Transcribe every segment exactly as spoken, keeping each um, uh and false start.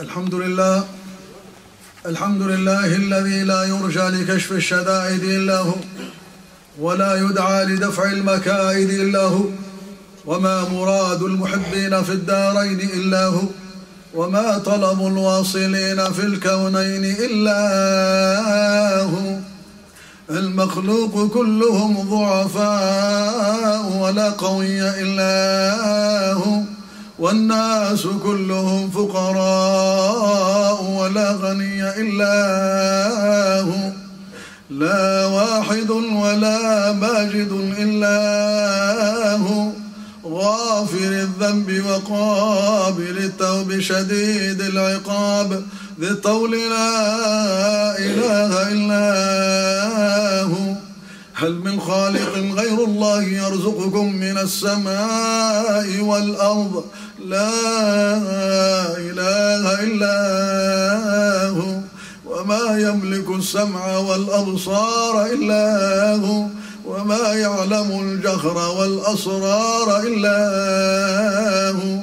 الحمد لله الحمد لله الذي لا يرجى لكشف الشدائد إلا هو، ولا يدعى لدفع المكائد إلا هو، وما مراد المحبين في الدارين إلا هو، وما طلب الواصلين في الكونين إلا هو. المخلوق كلهم ضعفاء ولا قوي إلا هو، والناس كلهم فقراء ولا غني إلا هو، لا واحد ولا ماجد إلا هو، غافر الذنب وقابل التوب شديد العقاب ذي الطول لا إله إلا هو. هل من خالق غير الله يرزقكم من السماء والأرض؟ لا إله إلا هو، وما يملك السمع والأبصار إلا هو، وما يعلم الجهر والأسرار إلا هو.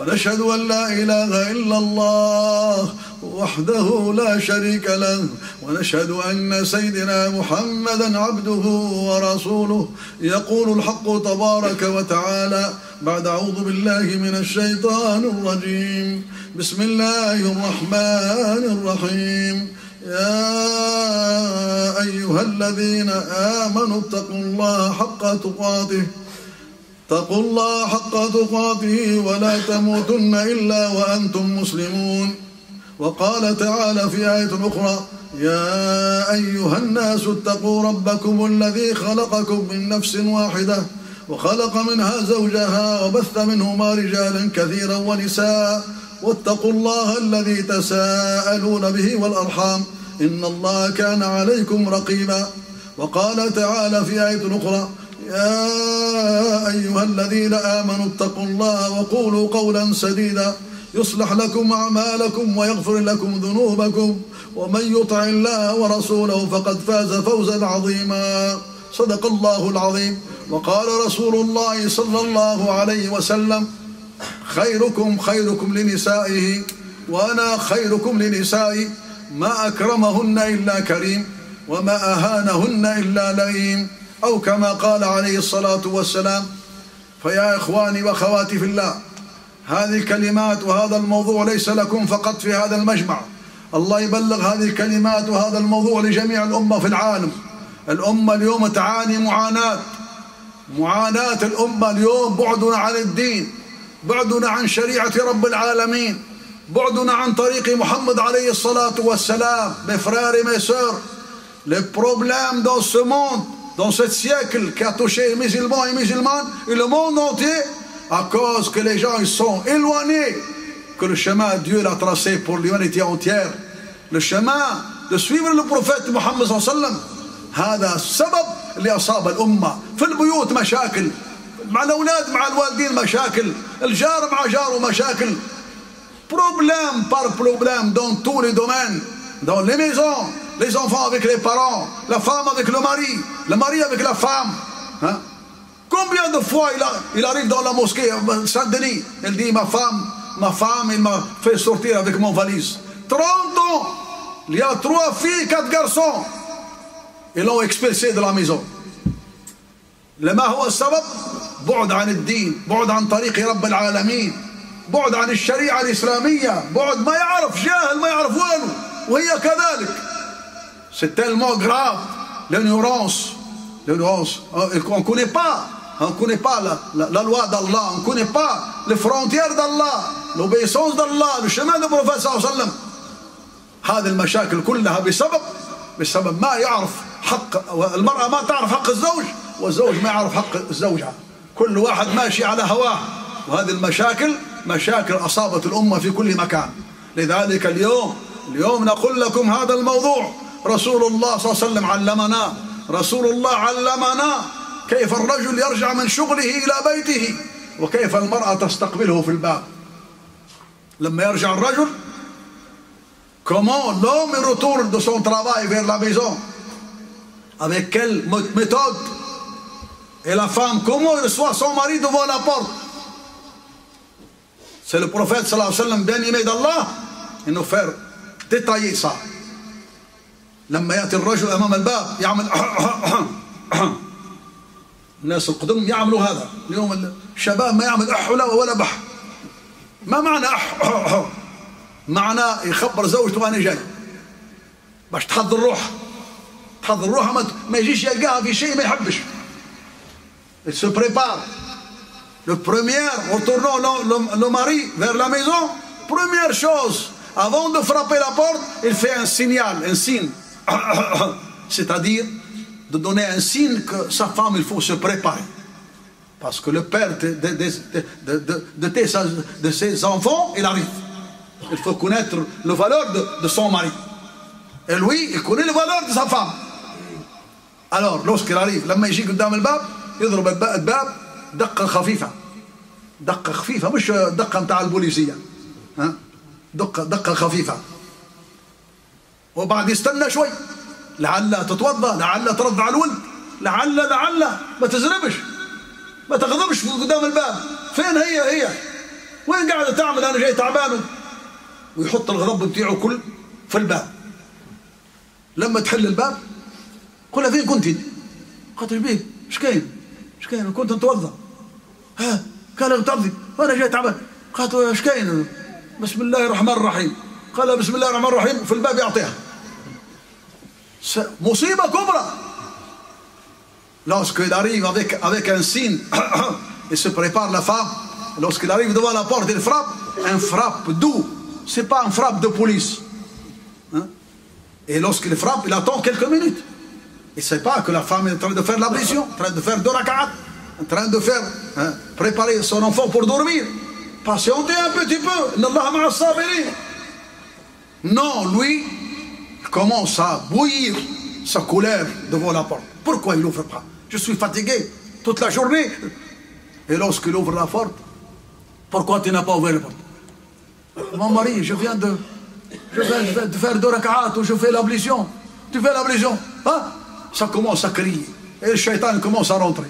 ونشهد أن لا إله إلا الله وحده لا شريك له، ونشهد أن سيدنا محمدا عبده ورسوله. يقول الحق تبارك وتعالى بعد أعوذ بالله من الشيطان الرجيم، بسم الله الرحمن الرحيم، يا أيها الذين آمنوا اتقوا الله حق تقاته اتقوا الله حق تقاته ولا تموتن إلا وأنتم مسلمون. وقال تعالى في آية أخرى، يا أيها الناس اتقوا ربكم الذي خلقكم من نفس واحدة وخلق منها زوجها وبث منهما رجالا كثيرا ونساء، واتقوا الله الذي تساءلون به والأرحام إن الله كان عليكم رقيبا. وقال تعالى في آية أخرى، يا أيها الذين آمنوا اتقوا الله وقولوا قولا سديدا يصلح لكم أعمالكم ويغفر لكم ذنوبكم، ومن يطع الله ورسوله فقد فاز فوزا عظيما، صدق الله العظيم. وقال رسول الله صلى الله عليه وسلم، خيركم خيركم لنسائه وأنا خيركم لنسائي، ما أكرمهن إلا كريم وما أهانهن إلا لئيم، أو كما قال عليه الصلاة والسلام. فيا إخواني وأخواتي في الله، هذه الكلمات وهذا الموضوع ليس لكم فقط في هذا المجمع، الله يبلغ هذه الكلمات وهذا الموضوع لجميع الأمة في العالم. الأمة اليوم تعاني معاناة معاناة الأمة اليوم، بعدنا عن الدين، بعدنا عن شريعة رب العالمين، بعدنا عن طريق محمد عليه الصلاة والسلام. Mes frères et mes sœurs, les problèmes dans ce monde, dans ce siècle qui a touché les musulmans et musulmanes et le monde entier, à cause que les gens ils sont éloignés, que le chemin Dieu l'a tracé pour l'humanité entière, le chemin de suivre le prophète Mohammed صلى الله عليه وسلم. هذا السبب اللي أصاب الأمة. في البيوت مشاكل، مع الأولاد مع الوالدين مشاكل، الجار مع جاره مشاكل، problème par problème dans tous les domaines, dans les maisons, les enfants avec les parents, la femme avec le mari, le mari avec la femme. Hein? Combien de fois il, a, il arrive dans la mosquée Saint-Denis, elle dit ma femme, ma femme, il m'a fait sortir avec mon valise. trente ans, il y a trois filles, quatre garçons, ils l'ont expulsé de la maison. لما هو السبب؟ بعد عن الدين، بعد عن طريق رب العالمين، بعد عن الشريعة الإسلامية، بعد ما يعرف، جاهل ما يعرف وينه، وهي كذلك. C'est tellement grave, l'ignorance, l'ignorance. On ne connaît pas, on ne connaît pas la, la, la loi d'Allah, on ne connaît pas les frontières d'Allah, l'obéissance d'Allah, le chemin du prophète صلى الله عليه وسلم. هذه المشاكل كلها بسبب بسبب ما يعرف حق المرأة، ما تعرف حق الزوج، والزوج ما يعرف حق الزوجة، كل واحد ماشي على هواه. وهذه المشاكل مشاكل أصابت الأمة في كل مكان. لذلك اليوم اليوم نقول لكم هذا الموضوع، رسول الله صلى الله عليه وسلم علمنا، رسول الله علمنا كيف الرجل يرجع من شغله إلى بيته، وكيف المرأة تستقبله في الباب. لما يرجع الرجل، comment l'homme retourne de son travail vers la maison, avec quelle méthode. Et la femme, comment elle reçoit son mari devant la porte. C'est le prophète صلى الله عليه وسلم, bien aimé d'Allah, انه فقر تتعيق صعب. لما ياتي الرجل امام الباب يعمل الناس القدم يعملوا هذا، اليوم الشباب ما يعمل اح ولا ولا بح. ما معنى اح؟ معناه يخبر زوجته انا جاي باش تحضر روحها، تحضر روحها ما, ما يجيش يلقاها في شيء ما يحبش. Il se prépare. Le premier, retournant le, le, le mari vers la maison, première chose, avant de frapper la porte, il fait un signal, un signe. C'est-à-dire de donner un signe que sa femme, il faut se préparer. Parce que le père de, de, de, de, de, tes, de ses enfants, il arrive. Il faut connaître la valeur de, de son mari. Et lui, il connaît la valeur de sa femme. Alors, lorsqu'il arrive, لما يجي قدام الباب يضرب الباب دقة خفيفة، دقة خفيفة مش دقة نتاع البوليسية، ها، دقة دقة خفيفة. وبعد يستنى شوي لعلها تتوضأ، لعلها ترد على الولد، لعلها لعلها ما تزربش، ما تغضبش قدام الباب. فين هي هي؟ وين قاعدة تعمل؟ أنا جاي تعبان. ويحط الغضب بتاعه كل في الباب. لما تحل الباب قولها فين كنتي؟ قالت ايش بيه؟ ايش كاين؟ ايش كاين؟ كنت نتوضا. ها قال ترضي وانا جاي تعبان. قالت ايش كاين؟ بسم الله الرحمن الرحيم. قال بسم الله الرحمن الرحيم في الباب يعطيها. مصيبة كبرى. Lorsqu'il arrive avec, avec un signe, il se prépare la femme. Lorsqu'il arrive devant la porte, il frappe. Un frappe doux. C'est pas un frappe de police. Hein? Et lorsqu'il frappe, il attend quelques minutes. Il ne sait pas que la femme est en train de faire l'ablution, en train de faire deux rak'at, en train de faire, hein, préparer son enfant pour dormir. Patientez un petit peu. Non, lui, il commence à bouillir sa colère devant la porte. Pourquoi il n'ouvre pas? Je suis fatigué toute la journée. Et lorsqu'il ouvre la porte, pourquoi tu n'as pas ouvert la porte? Mon mari, je viens de... Je vais, je vais te faire deux rak'at ou je fais l'ablution. Tu fais l'ablution. Hein? Ça commence à crier. Et le shaitan commence à rentrer.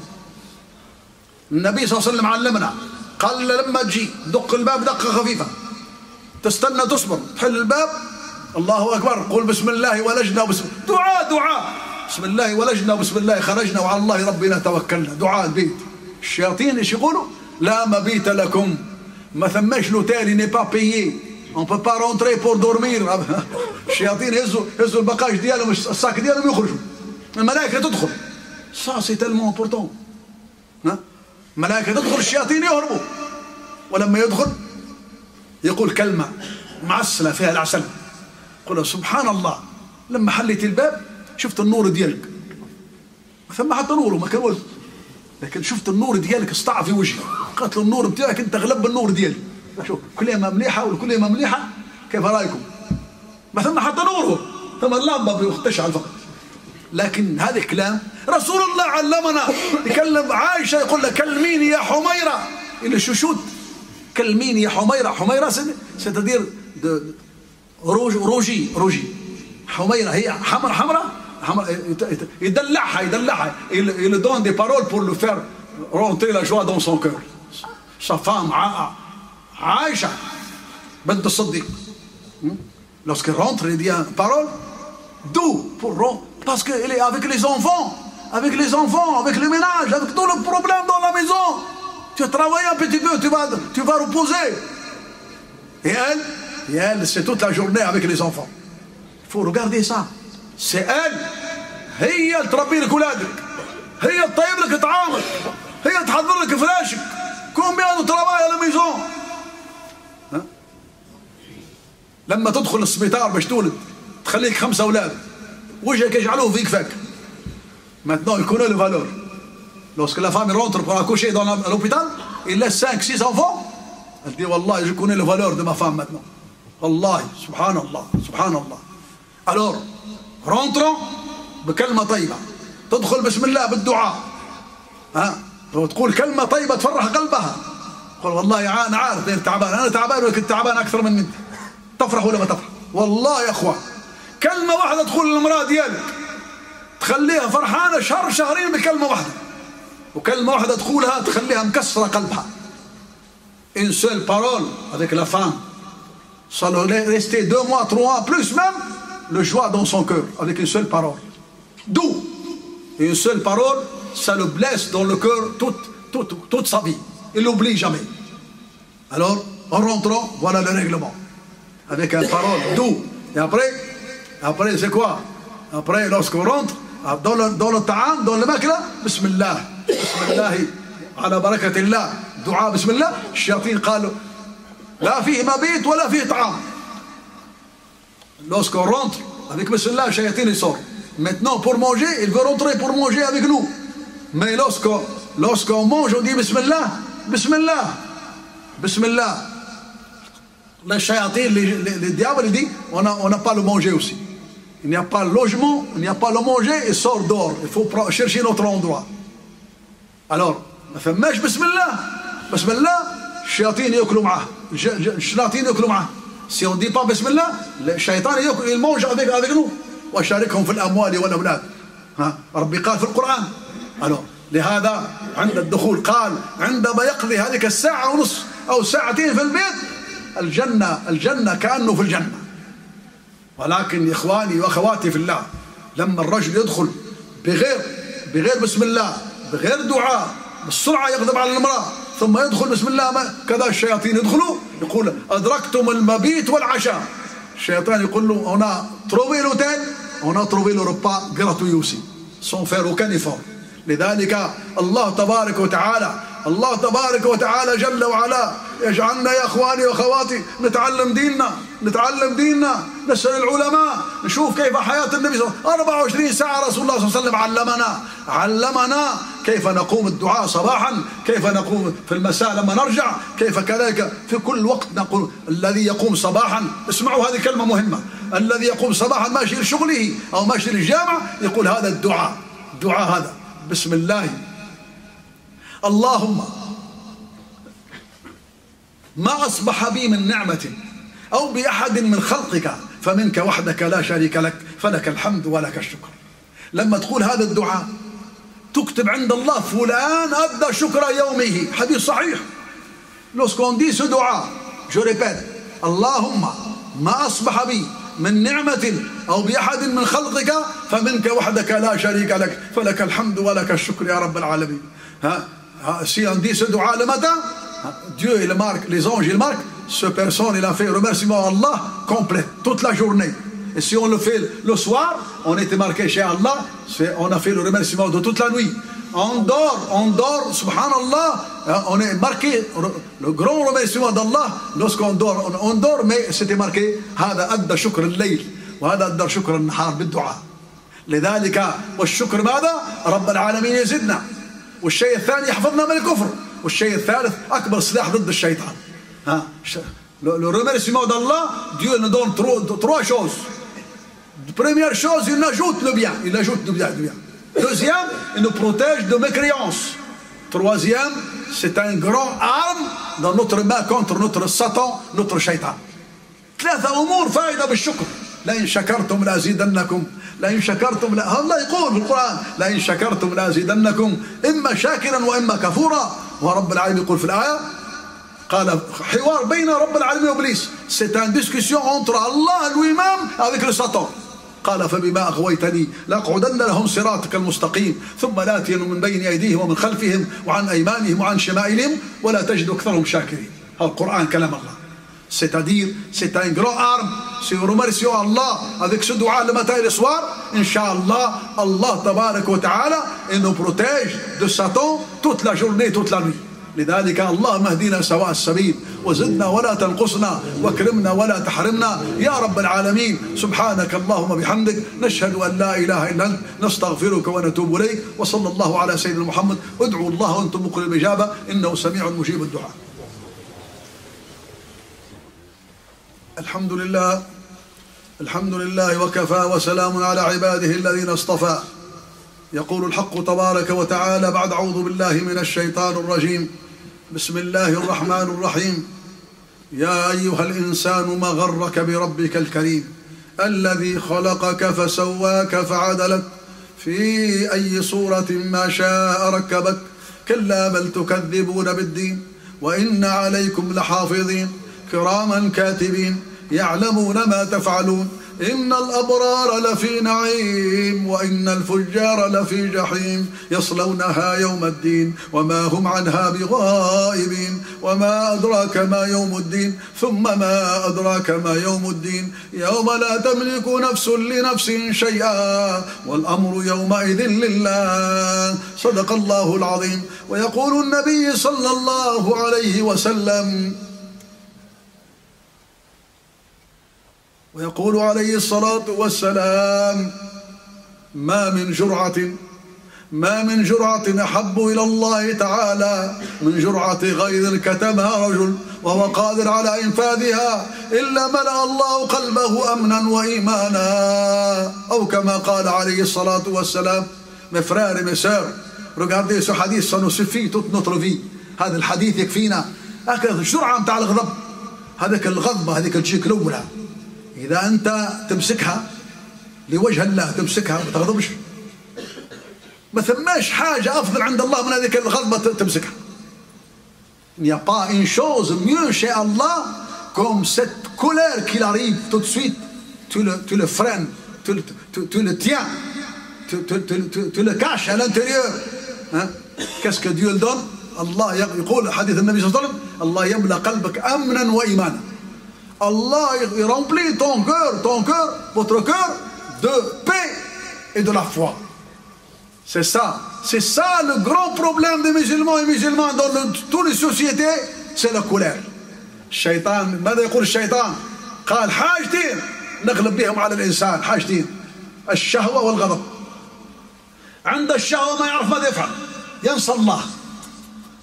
Le Nabi صلى الله عليه وسلم علمنا قال لما تجي دق الباب دقة خفيفة. تستنى تصبر. تحل الباب. الله أكبر. قل بسم الله ولجنا وبسم الله. دعاء دعاء. بسم الله ولجنا وبسم الله خرجنا وعلى الله ربنا توكلنا. دعاء البيت. الشياطين ايش يقولوا؟ لا مبيت لكم. ما ثماش لوتيل اللي با بايي. On ne peut pas rentrer pour dormir. الشياطين يهزوا يهزوا البقاش ديالهم الساك ديالهم يخرجوا. الملائكة تدخل. Ça c'est tellement important. الملائكة تدخل الشياطين يهربوا. ولما يدخل يقول كلمة معسلة فيها العسل. يقول سبحان الله لما حليت الباب شفت النور ديالك. ما ثم حتى نور ما كان والو. لكن شفت النور ديالك استعى في وجهي. قالت له النور بتاعك أنت غلب النور ديالي. شوف كلمة مليحة والكلمة مليحة كيف رأيكم؟ ما ثم حتى نوره ثم اللمبة تشعل فقط. لكن هذا الكلام رسول الله علمنا. يكلم عائشة يقول لها كلميني يا حميرة إلى الششوت. كلميني يا حميرة. حميرة ستدير روج روجي روجي. حميرة هي حمر حمرة يدلعها يدلعها إلى دون دي بارول pour lui faire rentrer la joie dans son cœur. Sa femme Aïcha, bint Siddiq, lorsqu'elle rentre, il dit une parole doux pour rentrer, parce qu'elle est avec les enfants, avec les enfants, avec le ménage, avec tout le problème dans la maison. Tu travailles un petit peu, tu vas, tu vas reposer. Et elle, et elle, c'est toute la journée avec les enfants. Il faut regarder ça. C'est elle. هي تربي لك ولادك، هي تطيب لك طعامك، هي تحضر لك فراشك. Combien de travail à la maison? لما تدخل السبيطار باش تولد تخليك خمسة أولاد وجهك يجعلوه في كفاك. Maintenant il connaît le valeur. Lorsque la femme rentre pour accoucher dans l'hôpital, il laisse cinq, six enfants. Elle dit والله je connais le valeur de ma femme maintenant. والله سبحان الله سبحان الله. Alors rentrons بكلمة طيبة. تدخل بسم الله بالدعاء. ها وتقول كلمة طيبة تفرح قلبها. قل والله أنا عارف أنك تعبان، أنا تعبان ولكن تعبان أكثر من أنت. تفرح ولا ما تفرح؟ والله يا اخوان كلمه واحده تدخل للمراه ديالك تخليها فرحانه شهر شهرين بكلمه واحده. وكلمه واحده تقولها تخليها مكسره قلبها. Une seule parole avec la femme Ça leur est resté deux mois, trois mois, plus même, le joie dans son cœur, avec une seule parole. D'où une seule parole, ça le blesse dans le cœur toute, toute, toute sa vie. Il l'oublie jamais. Alors, en rentrant, voilà le règlement. Avec une parole, d'où. Et après, après c'est quoi? Après, lorsqu'on rentre, dans le, dans le ta'am, dans le makla, bismillah, bismillahi, ala barakatillah, dua bismillah, shayatin qalu, la fi mabit, wa la fi ta'am. Lorsqu'on rentre, avec bismillah, shayatin il sort. Maintenant, pour manger, il veut rentrer pour manger avec nous. Mais lorsqu'on lorsqu'on mange, on dit bismillah, bismillah, bismillah. Les shayatin, les, les, les diables, ils disent, on n'a on n'a pas le manger aussi. Il n'y a pas le logement, il n'y a pas le manger, il sort dehors. Il faut chercher notre endroit. Alors, on fait mèche, bismillah, bismillah, shayatin yaklu ma'ah. Shayatin yaklu ma'ah. Si on ne dit pas bismillah, le shaitan, il mange avec, avec nous. وشاركهم في الأموال والأولاد. ها ربي قال في القرآن. alors لهذا عند الدخول قال عندما يقضي هذيك الساعة ونص أو ساعتين في البيت الجنة الجنة كأنه في الجنة. ولكن إخواني وأخواتي في الله لما الرجل يدخل بغير بغير بسم الله بغير دعاء بالسرعة يغضب على المرأة ثم يدخل بسم الله كذا الشياطين يدخلوا يقول أدركتم المبيت والعشاء. الشيطان يقول له on a trouvé l'hôtel, on a trouvé le repas gratuit aussi, sans faire aucun effort. لذلك الله تبارك وتعالى الله تبارك وتعالى جل وعلا يجعلنا يا اخواني واخواتي نتعلم ديننا نتعلم ديننا نسال العلماء نشوف كيف حياه النبي صلى الله عليه وسلم أربعة وعشرين ساعه. رسول الله صلى الله عليه وسلم علمنا علمنا كيف نقوم الدعاء صباحا، كيف نقوم في المساء لما نرجع، كيف كذلك في كل وقت نقول الذي يقوم صباحا. اسمعوا هذه كلمه مهمه، الذي يقوم صباحا ماشي لشغله او ماشي للجامعه يقول هذا الدعاء، الدعاء هذا بسم الله اللهم ما أصبح بي من نعمة أو بأحد من خلقك فمنك وحدك لا شريك لك فلك الحمد ولك الشكر. لما تقول هذا الدعاء تكتب عند الله فلان أدى شكر يومه، حديث صحيح. lorsqu'on dit ce دعاء je répète اللهم ما أصبح بي من نعمة أو بأحد من خلقك فمنك وحدك لا شريك لك فلك الحمد ولك الشكر يا رب العالمين. ها si on dit ce dua le matin, Dieu il marque, les anges il marque, cette personne il a fait remerciement à Allah complet toute la journée. Et si on le fait le soir, on était marqué chez Allah, on a fait le remerciement de toute la nuit. On dort, on dort, subhanallah, on est marqué le grand remerciement d'Allah lorsqu'on dort, on, on dort, mais c'était marqué هذا أدى شكر الليل وهذا أدى شكر النهار بالدعاء. لذلك والشكر ماذا؟ رب العالمين يزدنا. والشيء الثاني يحفظنا من الكفر. والشيء الثالث أكبر سلاح ضد الشيطان. ها le remerciement d'Allah, Dieu nous donne trois, trois choses. Première chose, il ajoute le bien, il ajoute le bien, le bien. Deuxième, il nous protège de mécréance. Troisième, c'est un grand arme dans notre main contre notre Satan, notre Shaitan. ثلاثة أمور فائدة بالشكر. لئن شكرتم لأزيدنكم، لئن شكرتم لا الله يقول في القرآن لئن شكرتم لأزيدنكم إما شاكرا وإما كفورا. ورب العالمين يقول في الآية قال حوار بين رب العالمين وإبليس. C'est une discussion entre Allah lui-même avec le Satan. قال فبما أغويتني لأقعدن لهم صراطك المستقيم ثم لآتين من بين أيديهم ومن خلفهم وعن أيمانهم وعن شمائلهم ولا تجد أكثرهم شاكرين. هذا القرآن كلام الله. C'est-à-dire, c'est un grand arme. Si nous remercions Allah avec ce dua le matin et le soir, Inch'Allah, Allah tabarak wa ta'ala, il nous protège de Satan toute la journée, toute la nuit. لذلك اللهم اهدنا سواء السبيل وزدنا ولا تنقصنا واكرمنا ولا تحرمنا يا رب العالمين. سبحانك اللهم وبحمدك نشهد أن لا إله إلا أنت نستغفرك ونتوب إليك. وصلى الله على سيدنا محمد. ادعوا الله وأنتم مقرئون الإجابة إنه سميع مجيب الدعاء. الحمد لله الحمد لله وكفى وسلام على عباده الذين اصطفى. يقول الحق تبارك وتعالى بعد أعوذ بالله من الشيطان الرجيم بسم الله الرحمن الرحيم. يا أيها الإنسان ما غرك بربك الكريم الذي خلقك فسواك فعدلك في أي صورة ما شاء ركبك. كلا بل تكذبون بالدين وإن عليكم لحافظين كراما كاتبين يعلمون ما تفعلون إن الأبرار لفي نعيم وإن الفجار لفي جحيم يصلونها يوم الدين وما هم عنها بغائبين وما أدراك ما يوم الدين ثم ما أدراك ما يوم الدين يوم لا تملك نفس لنفس شيئا والأمر يومئذ لله صدق الله العظيم. ويقول النبي صلى الله عليه وسلم ويقول عليه الصلاة والسلام ما من جرعة ما من جرعة أحب إلى الله تعالى من جرعة غيظ كتمها رجل وهو قادر على إنفاذها إلا ملأ الله قلبه أمنا وإيمانا أو كما قال عليه الصلاة والسلام. Mes frères et mes sœurs, regardez ce hadith, ça nous suffit toute notre vie. هذا الحديث يكفينا. هكذا الجرعة متاع الغضب، هذاك الغضبة هذيك تجيك الأولى إذا أنت تمسكها لوجه الله، تمسكها ما تغضبش. ما ثماش حاجة أفضل عند الله من هذيك الغضبة تمسكها. Il n'y a pas une chose mieux chez Allah comme cette colère qui arrive tout de suite. Tu le, tu le freines, tu le, tu, tu le tiens, tu, tu, tu, tu, tu le caches à l'intérieur. Hein? Qu'est-ce que Dieu le donne? Allah يقول حديث النبي صلى الله عليه وسلم الله يملأ قلبك أمنا وإيمانا. Allah il remplit ton cœur, ton cœur, votre cœur de paix et de la foi. C'est ça, c'est ça le grand problème des musulmans et musulmans dans le, toutes les sociétés, c'est la colère. الشيطان ماذا يقول الشيطان؟ قال حاجتين نغلب بهم على الإنسان، حاجتين الشهوة والغضب. عند الشهوة ما يعرف ماذا يفعل، ينسى الله،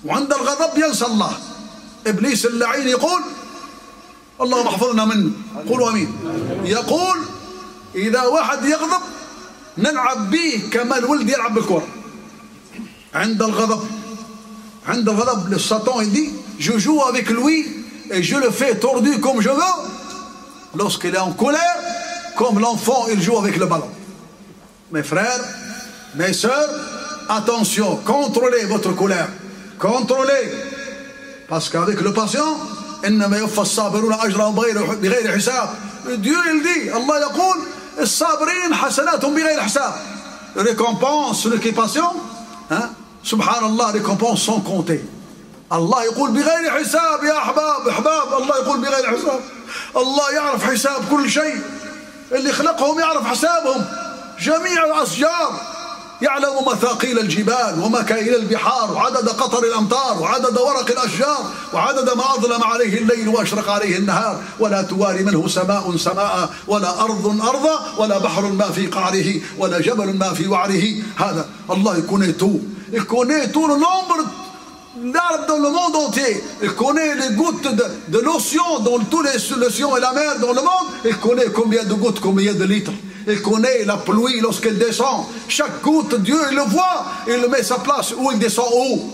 وعند الغضب ينسى الله. إبليس اللعين يقول اللهم احفظنا منه، قولوا امين. يقول اذا واحد يغضب نلعب به كما الولد يلعب بالكره. عند الغضب عند الغضب le Satan il dit je joue avec lui et je le fais tordu comme je veux. Lorsqu'il est en colère comme l'enfant il joue avec le ballon. Mes frères, mes sœurs, attention, contrôlez votre colère, contrôlez, parce qu'avec le patient إنما يوفى الصابرون أجرهم بغير حساب. Dieu il dit, Allah يقول الصابرين حسناتهم بغير حساب. Récompense celui qui est patient, hein? Subhanallah, récompense sans compter. Allah يقول بغير حساب يا أحباب أحباب. الله يقول بغير حساب. الله يعرف حساب كل شيء، اللي خلقهم يعرف حسابهم. جميع الأشجار يعلم مثاقيل الجبال ومكائل البحار وعدد قطر الأمطار وعدد ورق الأشجار وعدد ما أظلم عليه الليل وأشرق عليه النهار ولا تواري منه سماء سماء ولا أرض أرضا ولا بحر ما في قعره ولا جبل ما في وعره. هذا الله يكون tout il connaît tout le nombre d'arbres dans le monde entier, il connaît les gouttes de, de l'océan dans tous les l'océan et la mer dans le monde, il connaît combien de gouttes, combien de litres. Il connaît la pluie lorsqu'elle descend. Chaque goutte, Dieu il le voit, il le met à sa place où il descend où.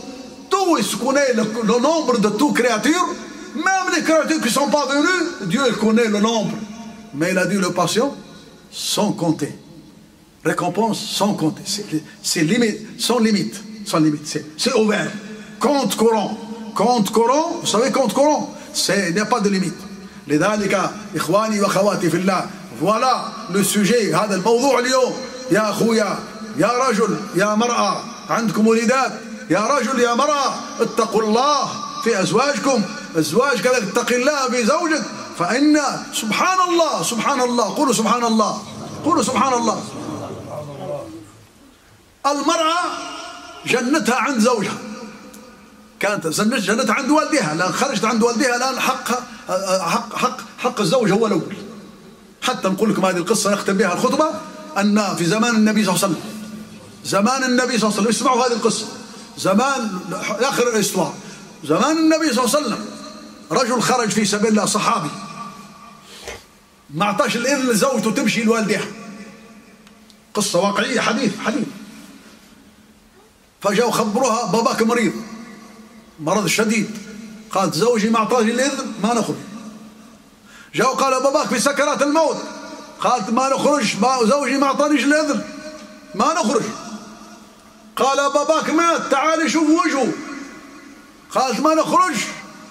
Tout, il connaît le, le nombre de toutes créatures. Même les créatures qui ne sont pas venues, Dieu il connaît le nombre. Mais il a dit le patient, sans compter. Récompense sans compter. C'est limite, sans limite. Sans limite. C'est ouvert. Compte courant. Compte courant, vous savez, compte courant, il n'y a pas de limite. لذلك إخواني وأخواتي في الله. Voilà le sujet, هذا الموضوع اليوم. يا أخويا يا رجل يا مرأة، عندكم وليدات، يا رجل يا مرأة اتقوا الله في أزواجكم. أزواجك اتق الله في زوجك فإن سبحان الله سبحان الله قولوا سبحان الله قولوا سبحان الله. المرأة جنتها عند زوجها، كانت جنتها عند والدها، الآن خرجت عند والدها، الآن حق حق حق حق الزوج هو الأول. حتى نقول لكم هذه القصة نختم بها الخطبة، أن في زمان النبي صلى الله عليه وسلم زمان النبي صلى الله عليه وسلم اسمعوا هذه القصة، زمان آخر الإسلام، زمان النبي صلى الله عليه وسلم رجل خرج في سبيل الله صحابي ما أعطاش الإذن لزوجته تمشي لوالدها. قصة واقعية، حديث حديث. فجاءوا خبروها باباك مريض مرض شديد. قالت زوجي ما أعطاني الإذن ما نخرج. جاء قال باباك في سكرات الموت. قالت ما نخرج، ما زوجي ما اعطانيش الاذن ما نخرج. قال باباك مات تعالي شوف وجهه. قالت ما نخرج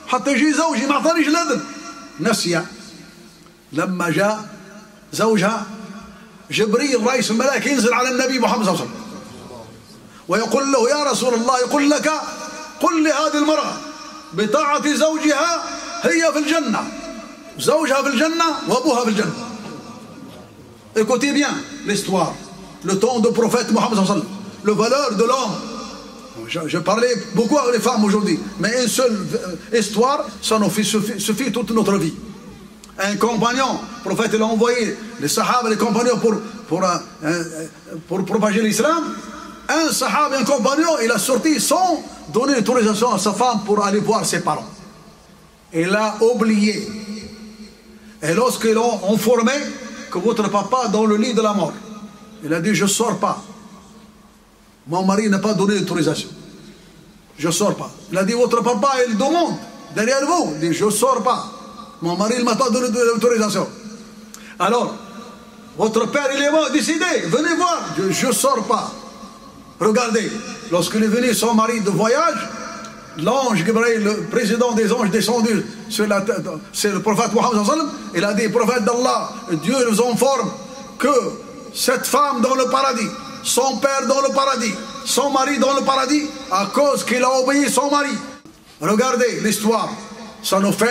حتى يجي زوجي ما اعطانيش الاذن. نسي لما جاء زوجها جبريل رئيس الملائكة ينزل على النبي محمد صلى الله عليه وسلم ويقول له يا رسول الله، يقول لك قل لهذه المرأة بطاعة زوجها هي في الجنة، زوجها في الجنة وأبوها في الجنة. Écoutez bien l'histoire, le temps de prophète Mohammed صلى الله عليه وسلم, le valeur de l'homme. Je, je parlais beaucoup à les femmes aujourd'hui, mais une seule histoire, ça nous fait, suffit, suffit toute notre vie. Un compagnon, le prophète l'a envoyé, les sahaba, les compagnons pour, pour, euh, pour propager l'islam. Un sahaba, un compagnon, il a sorti sans donner l'autorisation à sa femme pour aller voir ses parents. Il a oublié. Et lorsqu'ils l'ont informé que votre papa est dans le lit de la mort, il a dit je ne sors pas. Mon mari n'a pas donné l'autorisation. Je ne sors pas. Il a dit votre papa, il demande derrière vous. Il dit je ne sors pas. Mon mari ne m'a pas donné l'autorisation. Alors, votre père, il est mort, décidé, venez voir. Je ne sors pas. Regardez, lorsqu'il est venu son mari de voyage, l'ange Gabriel, le président des anges, descendu sur, la, sur le prophète Mohammed, il a dit, prophète d'Allah, Dieu nous informe que cette femme dans le paradis, son père dans le paradis, son mari dans le paradis, à cause qu'il a obéi son mari. Regardez l'histoire, ça nous fait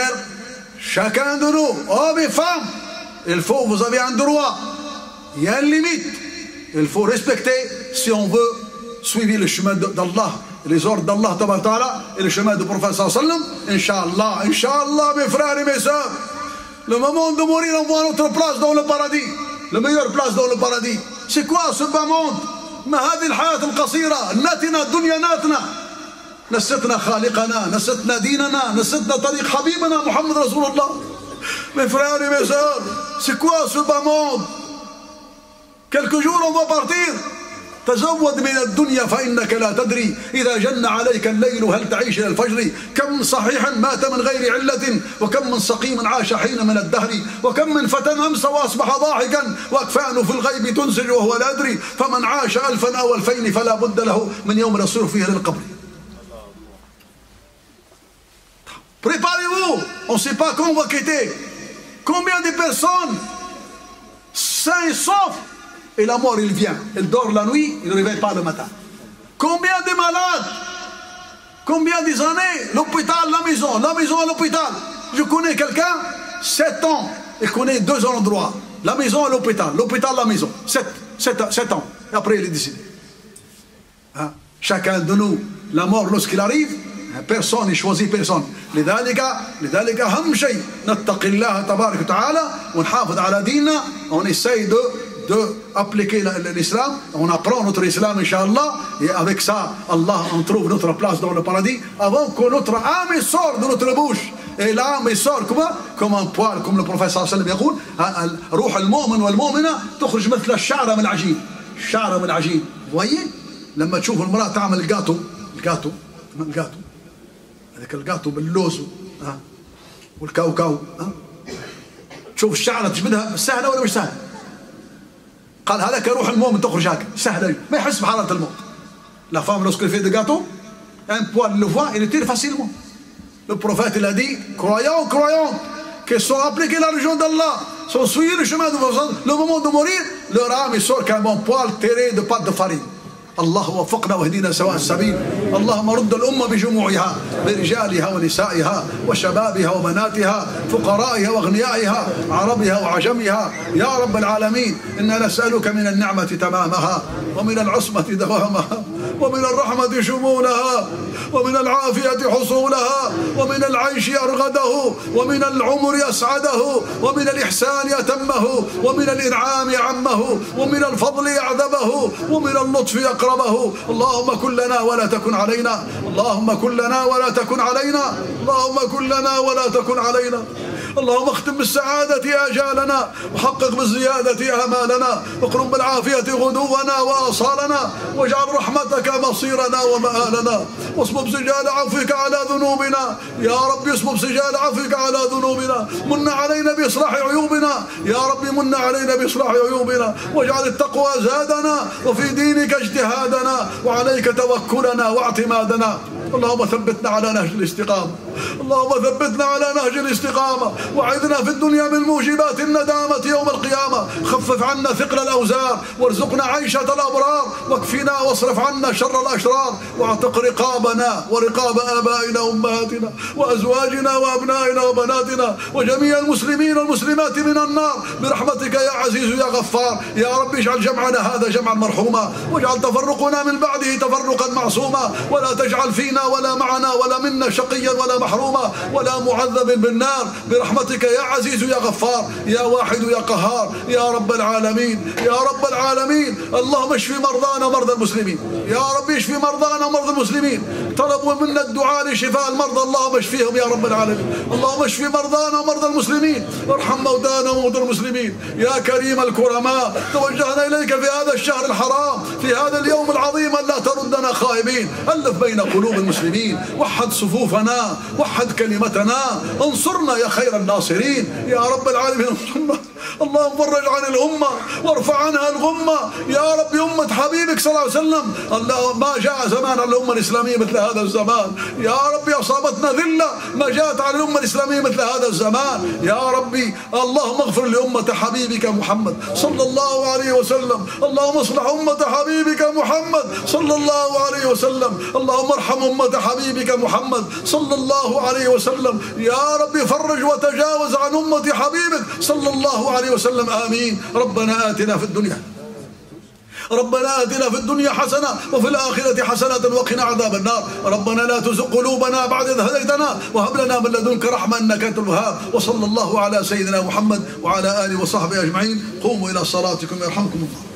chacun de nous, hommes et femmes, il faut, vous avez un droit, il y a une limite, il faut respecter si on veut suivre le chemin d'Allah, les ordres d'Allah et le chemin du prophète sallallahu alayhi wa sallam. Inch'Allah, Inch'Allah mes frères et mes sœurs, le moment de mourir on voit notre place dans le paradis, la meilleure place dans le paradis. C'est quoi ce bas monde? Ma hadi al-hayat al-qasira, natina dunya natna, nasitna khaliqana, nasitna dinana, nasitna tariq habibana Muhammad Rasulullah. Mes frères et mes sœurs, c'est quoi ce bas monde? Quelques jours on va partir. تزود من الدنيا فإنك لا تدري إذا جن عليك الليل هل تعيش إلى الفجر. كم صحيحا مات من غير علة وكم من سقيم عاش حين من الدهر وكم من فتى أمس وأصبح ضاحكا وأكفان في الغيب تنسج وهو لا يدري. فمن عاش ألفا أو ألفين فلا بد له من يوم يصير فيه للقبر. Préparez-vous, on ne sait pas quand on va quitter. Combien de personnes sains et saufs? Et la mort, il vient. Elle dort la nuit, il ne réveille pas le matin. Combien de malades, combien des années, l'hôpital, la maison, la maison à l'hôpital. Je connais quelqu'un, sept ans, il connaît deux endroits. La maison à l'hôpital, l'hôpital à la maison. sept ans. Et après, il est décédé. Hein? Chacun de nous, la mort, lorsqu'il arrive, personne ne choisit personne. لذلك لذلك أهم شيء نتقي الله تبارك وتعالى ونحافظ على ديننا. On essaye de d'appliquer l'islam, on apprend notre islam, Inch'Allah, et avec ça, Allah, on trouve notre place dans le paradis, avant que notre âme sorte de notre bouche. Et l'âme sort comment? Comme un poil, comme le prophète sallallahu alayhi wa sallam dit, روح المؤمن والمؤمنة تخرج مثل الشعرة من العجين. الشعرة من العجين. voyez, لما تشوف المرأة تعمل الجاتو، الجاتو، الجاتو، هذاك الجاتو باللوز والكاوكاو، تشوف الشعرة تجبدها سهلة ولا مش سهلة؟ قال هذاك روح المؤمن تخرج هكا سهله ما يحس بحراره الموت. لا فام لوسكو في دو غاتو ان بوال لو فوا il tire facilement. Le prophète il a dit croyants croyants que sont appliqués la religion d'Allah, sont suivis le chemin de vos. Le moment de mourir leur âme sort comme un poil tiré de pâte de farine. الله وفقنا واهدينا سواء السبيل. اللهم رد الأمة بجموعها برجالها ونسائها وشبابها وبناتها فقرائها واغنيائها عربها وعجمها يا رب العالمين. إنا نسألك من النعمة تمامها ومن العصمة دوامها ومن الرحمة شمولها ومن العافية حصولها ومن العيش أرغده ومن العمر أسعده ومن الإحسان أتمه ومن الإنعام عمه ومن الفضل أعذبه ومن اللطف أقربه. اللهم كن لنا ولا تكن علينا. اللهم كن لنا ولا تكن علينا. اللهم كن لنا ولا تكن علينا. اللهم اختم بالسعادة آجالنا وحقق بالزيادة آمالنا واقرم بالعافية غدونا وآصالنا واجعل رحمتك مصيرنا ومآلنا واصبب سجال عفوك على ذنوبنا يا رب. اصبب سجال عفوك على ذنوبنا. من علينا بإصلاح عيوبنا يا رب. من علينا بإصلاح عيوبنا واجعل التقوى زادنا وفي دينك اجتهادنا وعليك توكلنا واعتمادنا. اللهم ثبتنا على نهج الاستقامة. اللهم ثبتنا على نهج الاستقامة، وعدنا في الدنيا من موجبات الندامة يوم القيامة، خفف عنا ثقل الأوزار، وارزقنا عيشة الأبرار، واكفنا واصرف عنا شر الأشرار، واعتق رقابنا ورقاب آبائنا وأمهاتنا وأزواجنا وأبنائنا وبناتنا وجميع المسلمين والمسلمات من النار برحمتك يا عزيز يا غفار. يا رب اجعل جمعنا هذا جمعا مرحوما، واجعل تفرقنا من بعده تفرقا معصوما، ولا تجعل فينا ولا معنا ولا منا شقيا ولا محروما ولا معذب بالنار برحمتك يا عزيز يا غفار يا واحد يا قهار يا رب العالمين يا رب العالمين. اللهم اشف مرضانا ومرضى المسلمين، يا رب اشف مرضانا ومرضى المسلمين، طلبوا منا الدعاء لشفاء المرضى، اللهم اشفيهم يا رب العالمين. اللهم اشف مرضانا ومرضى المسلمين، وارحم موتانا وموتى المسلمين يا كريم الكرماء. توجهنا اليك في هذا الشهر الحرام في هذا اليوم العظيم، ألا تردنا خائبين. ألف بين قلوب المسلمين، وحد صفوفنا، وحد كلمتنا، انصرنا يا خير الناصرين يا رب العالمين. اللهم فرج عن الأمة وارفع عنها الغمة يا رب، أمة حبيبك صلى الله عليه وسلم. اللهم ما جاء زمان على الأمة الإسلامية مثل هذا الزمان يا ربي، أصابتنا ذلة ما جاءت على الأمة الإسلامية مثل هذا الزمان يا ربي. اللهم اغفر لأمة حبيبك محمد صلى الله عليه وسلم، اللهم اصلح أمة حبيبك محمد صلى الله عليه وسلم، اللهم ارحم أمة حبيبك محمد صلى الله عليه وسلم يا ربي، فرج وتجاوز عن أمة حبيبك صلى الله عليه وسلم، آمين. ربنا آتنا في الدنيا ربنا آتنا في الدنيا حسنة وفي الآخرة حسنة وقنا عذاب النار. ربنا لا تزغ قلوبنا بعد إذ هديتنا وهب لنا من لدنك رحمة إنك أنت الوهاب. وصلى الله على سيدنا محمد وعلى آله وصحبه أجمعين. قوموا إلى صلاتكم يرحمكم الله.